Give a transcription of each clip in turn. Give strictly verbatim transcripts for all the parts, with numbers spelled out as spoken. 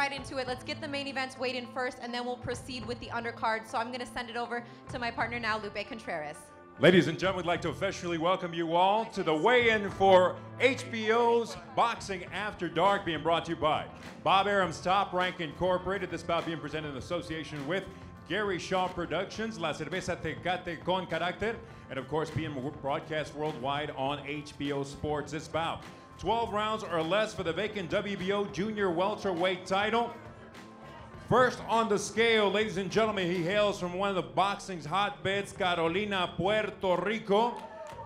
right into it. Let's get the main events weighed in first, and then we'll proceed with the undercard. So I'm going to send it over to my partner now, Lupe Contreras. Ladies and gentlemen, we'd like to officially welcome you all to the weigh-in for H B O's Boxing After Dark, being brought to you by Bob Arum's Top Rank Incorporated. This bout being presented in association with Gary Shaw Productions, La Cerveza Te Cate Con Carácter, and of course being broadcast worldwide on H B O Sports. This bout, twelve rounds or less for the vacant W B O Junior Welterweight title. First on the scale, ladies and gentlemen, he hails from one of the boxing's hotbeds, Carolina, Puerto Rico.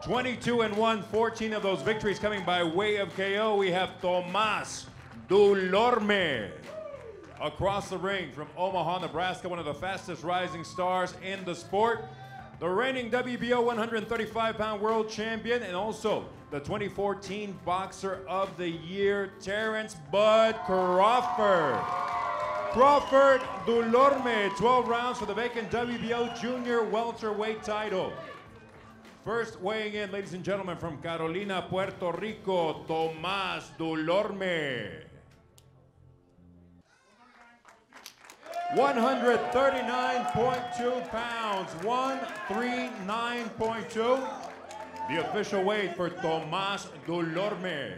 twenty-two and one, fourteen of those victories coming by way of K O. We have Thomas Dulorme. Across the ring from Omaha, Nebraska, one of the fastest rising stars in the sport. The reigning W B O one thirty-five pound world champion and also the twenty fourteen Boxer of the Year, Terence Bud Crawford. Crawford Dulorme, twelve rounds for the vacant W B O Junior Welterweight title. First weighing in, ladies and gentlemen, from Carolina, Puerto Rico, Thomas Dulorme. one thirty-nine point two pounds, one thirty-nine point two. The official weight for Thomas Dulorme.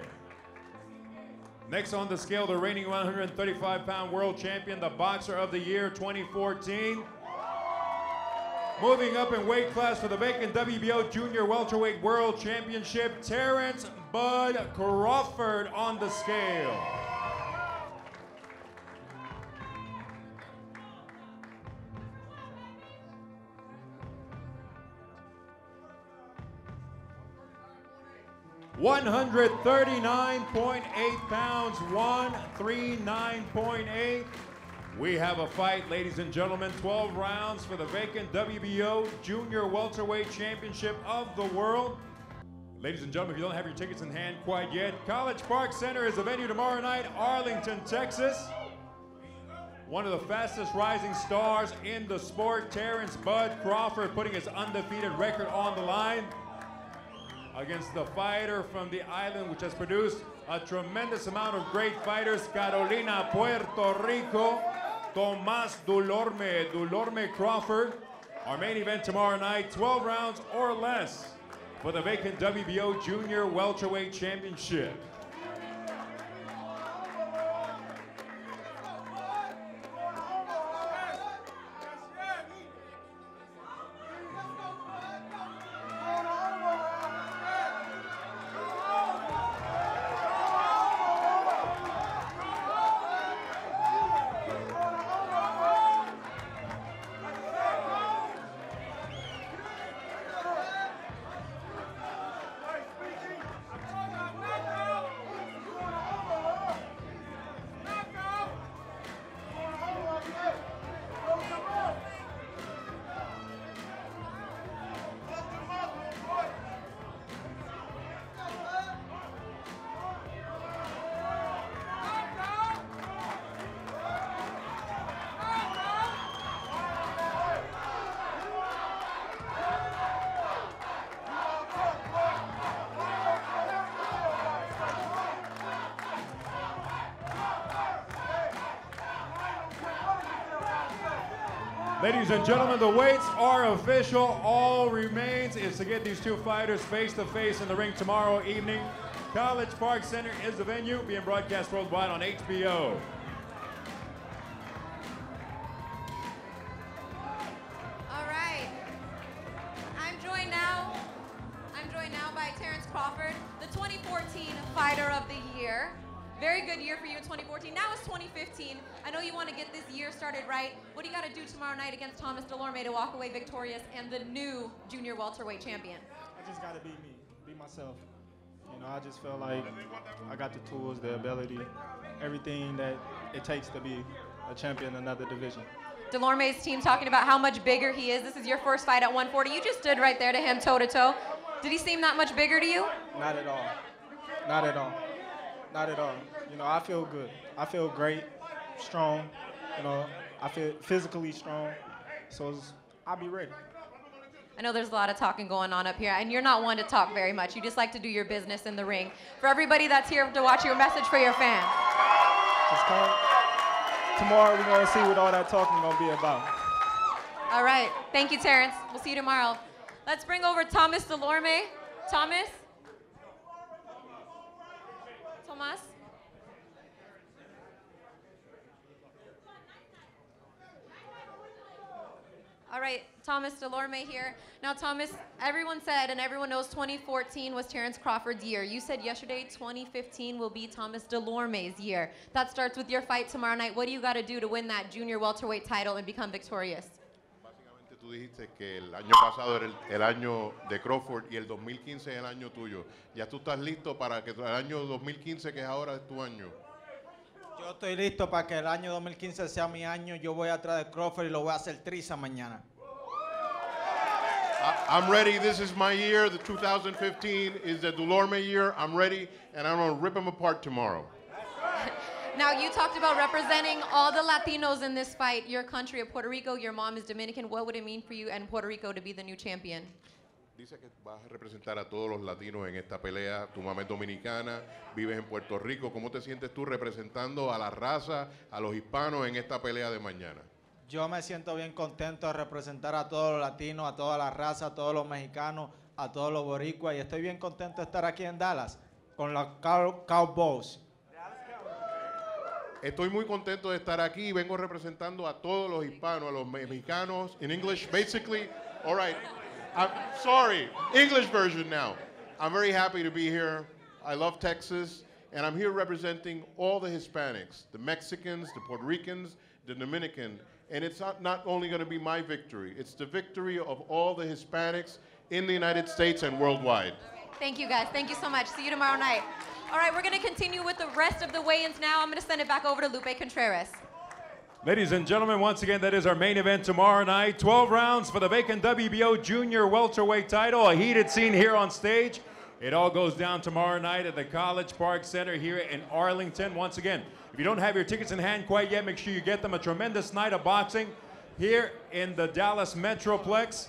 Next on the scale, the reigning one thirty-five pound world champion, the Boxer of the Year twenty fourteen. Moving up in weight class for the vacant W B O Junior Welterweight World Championship, Terence Bud Crawford on the scale. one thirty-nine point eight pounds, one thirty-nine point eight. We have a fight, ladies and gentlemen. twelve rounds for the vacant W B O Junior Welterweight Championship of the World. Ladies and gentlemen, if you don't have your tickets in hand quite yet, College Park Center is the venue tomorrow night, Arlington, Texas. One of the fastest rising stars in the sport, Terence Bud Crawford, putting his undefeated record on the line against the fighter from the island, which has produced a tremendous amount of great fighters, Carolina, Puerto Rico, Thomas Dulorme, Dulorme Crawford. Our main event tomorrow night, twelve rounds or less for the vacant W B O Junior Welterweight Championship. Ladies and gentlemen, the weights are official. All remains is to get these two fighters face to face in the ring tomorrow evening. College Park Center is the venue, being broadcast worldwide on H B O. All right. I'm joined now, I'm joined now by Terence Crawford, the twenty fourteen Fighter of the Year. Very good year for you in twenty fourteen. Now it's twenty fifteen. I know you want to get this year started right. What do you got to do tomorrow night against Thomas Dulorme to walk away victorious and the new junior welterweight champion? I just got to be me, be myself. You know, I just feel like I got the tools, the ability, everything that it takes to be a champion in another division. Delorme's team talking about how much bigger he is. This is your first fight at one forty. You just stood right there to him toe to toe. Did he seem that much bigger to you? Not at all. Not at all. Not at all. You know, I feel good. I feel great, strong. You know, I feel physically strong. So it's, I'll be ready. I know there's a lot of talking going on up here, and you're not one to talk very much. You just like to do your business in the ring. For everybody that's here to watch, your message for your fans. Just come, tomorrow we're going to see what all that talking is going to be about. All right. Thank you, Terence. We'll see you tomorrow. Let's bring over Thomas Dulorme. Thomas? Thomas? All right, Thomas Dulorme here. Now, Thomas, everyone said, and everyone knows twenty fourteen was Terence Crawford's year. You said yesterday twenty fifteen will be Thomas Dulorme's year. That starts with your fight tomorrow night. What do you got to do to win that junior welterweight title and become victorious? Básicamente, tú dijiste que el año pasado era el año de Crawford y el dos mil quince es el año tuyo. Ya tú estás listo para que el año dos mil quince, que es ahora, es tu año. Yo estoy listo para que el año dos mil quince sea mi año. Yo voy atrás de Crawford y lo voy a hacer triza mañana. I, I'm ready. This is my year. The two thousand fifteen is the Dulorme year. I'm ready, and I'm going to rip them apart tomorrow. Now, you talked about representing all the Latinos in this fight, your country of Puerto Rico. Your mom is Dominican. What would it mean for you and Puerto Rico to be the new champion? Dice que vas a representar a todos los latinos en esta pelea. Tu mamá es dominicana, vives en Puerto Rico. ¿Cómo te sientes tú representando a la raza, a los hispanos en esta pelea de mañana? Yo me siento bien contento de representar a todos los latinos, a toda la raza, a todos los mexicanos, a todos los boricuas. Y estoy bien contento de estar aquí en Dallas con los cow Cowboys. Estoy muy contento de estar aquí. Vengo representando a todos los hispanos, a los mexicanos. In English, basically, all right. I'm sorry, English version now. I'm very happy to be here. I love Texas, and I'm here representing all the Hispanics, the Mexicans, the Puerto Ricans, the Dominican, and it's not, not only gonna be my victory, it's the victory of all the Hispanics in the United States and worldwide. Right. Thank you guys, thank you so much. See you tomorrow night. All right, we're gonna continue with the rest of the weigh-ins now. I'm gonna send it back over to Lupe Contreras. Ladies and gentlemen, once again, that is our main event tomorrow night. twelve rounds for the vacant W B O Junior Welterweight title. A heated scene here on stage. It all goes down tomorrow night at the College Park Center here in Arlington. Once again, if you don't have your tickets in hand quite yet, make sure you get them. A tremendous night of boxing here in the Dallas Metroplex.